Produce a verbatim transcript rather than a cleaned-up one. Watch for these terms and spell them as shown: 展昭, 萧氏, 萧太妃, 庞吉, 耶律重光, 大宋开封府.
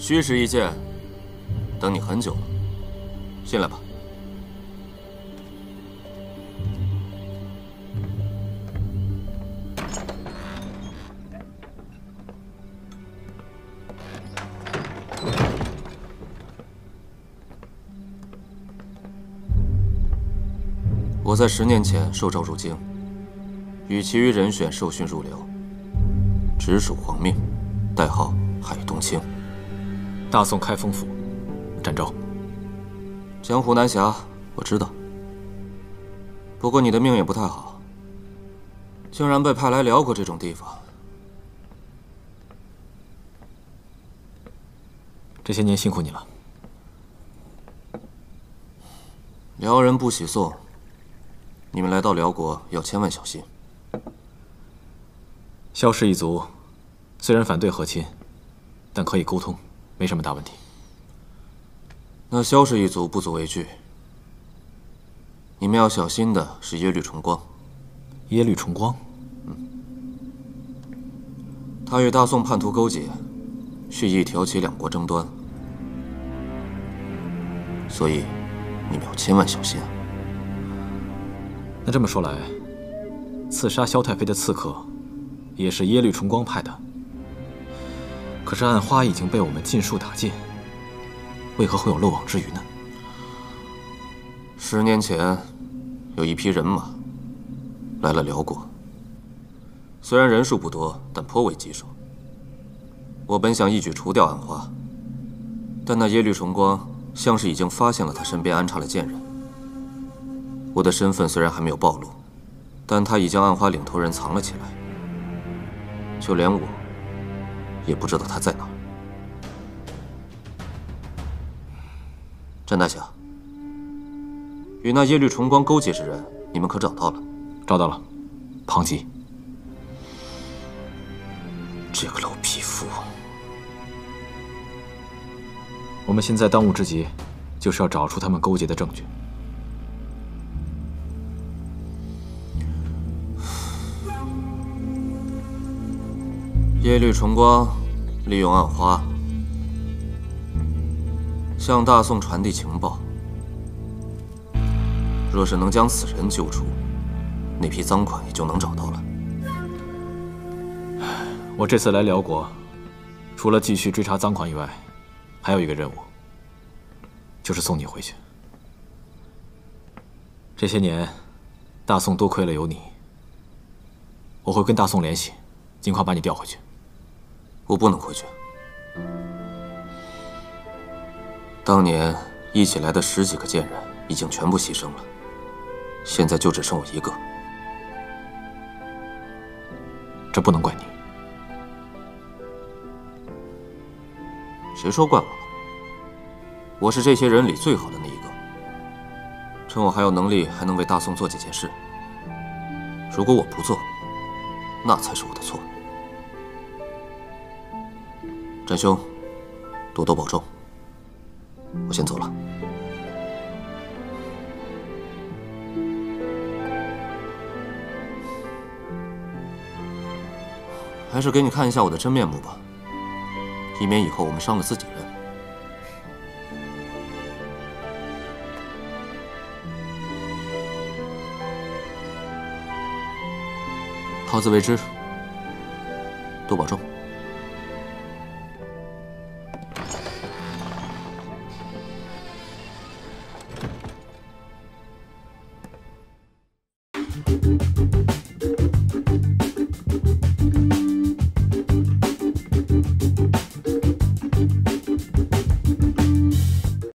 虚实一见，等你很久了。进来吧。我在十年前受诏入京，与其余人选受训入流，直属皇命，代号海东卿。 大宋开封府，展昭。江湖难侠，我知道。不过你的命也不太好，竟然被派来辽国这种地方。这些年辛苦你了。辽人不喜宋，你们来到辽国要千万小心。萧氏一族虽然反对和亲，但可以沟通。 没什么大问题。那萧氏一族不足为惧，你们要小心的是耶律重光。耶律重光，嗯，他与大宋叛徒勾结，蓄意挑起两国争端，所以你们要千万小心啊。那这么说来，刺杀萧太妃的刺客也是耶律重光派的。 可是暗花已经被我们尽数打尽，为何会有漏网之鱼呢？十年前，有一批人马来了辽国，虽然人数不多，但颇为棘手。我本想一举除掉暗花，但那耶律重光像是已经发现了他身边安插了贱人。我的身份虽然还没有暴露，但他已将暗花领头人藏了起来，就连我。 也不知道他在哪儿。展大侠，与那耶律重光勾结之人，你们可找到了？找到了，庞吉。这个老匹夫！我们现在当务之急，就是要找出他们勾结的证据。耶律重光利用暗花向大宋传递情报，若是能将此人揪出，那批赃款也就能找到了。我这次来辽国，除了继续追查赃款以外，还有一个任务，就是送你回去。这些年，大宋多亏了有你，我会跟大宋联系，尽快把你调回去。 我不能回去。当年一起来的十几个贱人已经全部牺牲了，现在就只剩我一个。这不能怪你。谁说怪我了？我是这些人里最好的那一个。趁我还有能力，还能为大宋做几件事。如果我不做，那才是我的错。 展兄，多多保重。我先走了。还是给你看一下我的真面目吧，以免以后我们伤了自己人。好自为之，多保重。